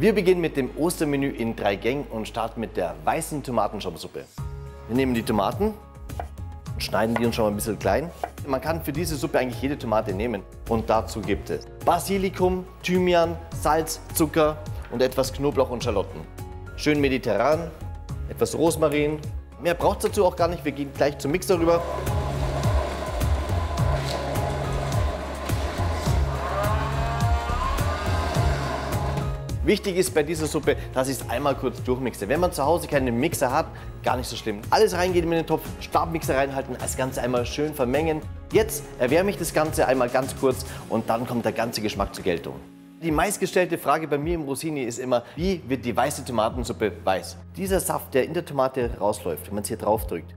Wir beginnen mit dem Ostermenü in 3 Gängen und starten mit der weißen Tomatenschaumsuppe. Wir nehmen die Tomaten und schneiden die uns schon mal ein bisschen klein. Man kann für diese Suppe eigentlich jede Tomate nehmen und dazu gibt es Basilikum, Thymian, Salz, Zucker und etwas Knoblauch und Schalotten. Schön mediterran, etwas Rosmarin. Mehr braucht es dazu auch gar nicht, wir gehen gleich zum Mixer rüber. Wichtig ist bei dieser Suppe, dass ich es einmal kurz durchmixe. Wenn man zu Hause keinen Mixer hat, gar nicht so schlimm. Alles reingeben in den Topf, Stabmixer reinhalten, das Ganze einmal schön vermengen. Jetzt erwärme ich das Ganze einmal ganz kurz und dann kommt der ganze Geschmack zur Geltung. Die meistgestellte Frage bei mir im Rosini ist immer, wie wird die weiße Tomatensuppe weiß? Dieser Saft, der in der Tomate rausläuft, wenn man es hier drauf drückt.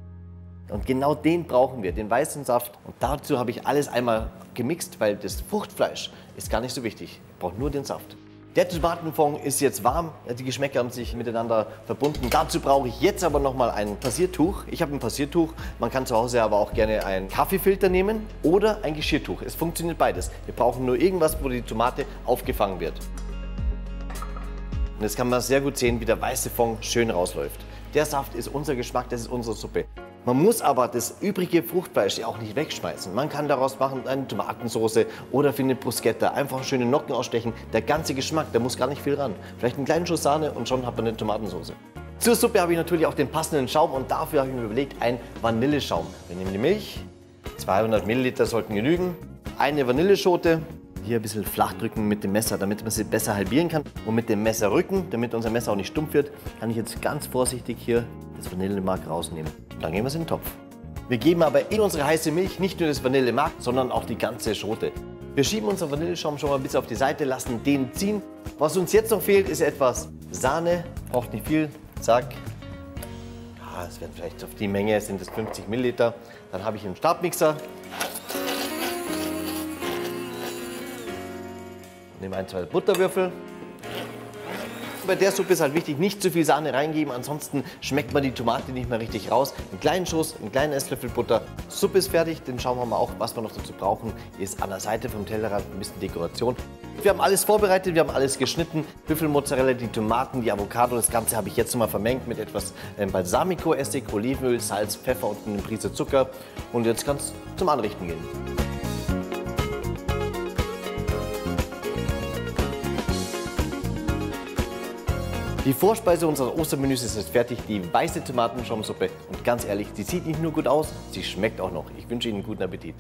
Und genau den brauchen wir, den weißen Saft. Und dazu habe ich alles einmal gemixt, weil das Fruchtfleisch ist gar nicht so wichtig. Ich brauche nur den Saft. Der Tomatenfond ist jetzt warm, die Geschmäcker haben sich miteinander verbunden. Dazu brauche ich jetzt aber nochmal ein Passiertuch. Ich habe ein Passiertuch, man kann zu Hause aber auch gerne einen Kaffeefilter nehmen oder ein Geschirrtuch. Es funktioniert beides. Wir brauchen nur irgendwas, wo die Tomate aufgefangen wird. Und jetzt kann man sehr gut sehen, wie der weiße Fond schön rausläuft. Der Saft ist unser Geschmack, das ist unsere Suppe. Man muss aber das übrige Fruchtfleisch ja auch nicht wegschmeißen. Man kann daraus machen eine Tomatensauce oder für eine Bruschetta. Einfach schöne Nocken ausstechen. Der ganze Geschmack, da muss gar nicht viel ran. Vielleicht einen kleinen Schuss Sahne und schon hat man eine Tomatensauce. Zur Suppe habe ich natürlich auch den passenden Schaum und dafür habe ich mir überlegt, einen Vanilleschaum. Wir nehmen die Milch, 200 Milliliter sollten genügen, eine Vanilleschote. Hier ein bisschen flach drücken mit dem Messer, damit man sie besser halbieren kann. Und mit dem Messerrücken, damit unser Messer auch nicht stumpf wird, kann ich jetzt ganz vorsichtig hier das Vanillemark rausnehmen. Und dann geben wir es in den Topf. Wir geben aber in unsere heiße Milch nicht nur das Vanillemark, sondern auch die ganze Schote. Wir schieben unseren Vanilleschaum schon mal ein bisschen auf die Seite, lassen den ziehen. Was uns jetzt noch fehlt, ist etwas Sahne. Braucht nicht viel. Zack. Ja, es werden vielleicht auf die Menge, sind es 50 Milliliter. Dann habe ich einen Stabmixer. Nehmen 1, 2 Butterwürfel. Bei der Suppe ist halt wichtig, nicht zu viel Sahne reingeben, ansonsten schmeckt man die Tomate nicht mehr richtig raus. Einen kleinen Schuss, einen kleinen Esslöffel Butter. Suppe ist fertig, den schauen wir mal auch, was wir noch dazu brauchen. Ist an der Seite vom Tellerrand ein bisschen Dekoration. Wir haben alles vorbereitet, wir haben alles geschnitten. Büffelmozarella, die Tomaten, die Avocado, das Ganze habe ich jetzt nochmal vermengt mit etwas Balsamico-Essig, Olivenöl, Salz, Pfeffer und eine Prise Zucker. Und jetzt kann es zum Anrichten gehen. Die Vorspeise unseres Ostermenüs ist jetzt fertig, die weiße Tomatenschaumsuppe. Und ganz ehrlich, die sieht nicht nur gut aus, sie schmeckt auch noch. Ich wünsche Ihnen einen guten Appetit.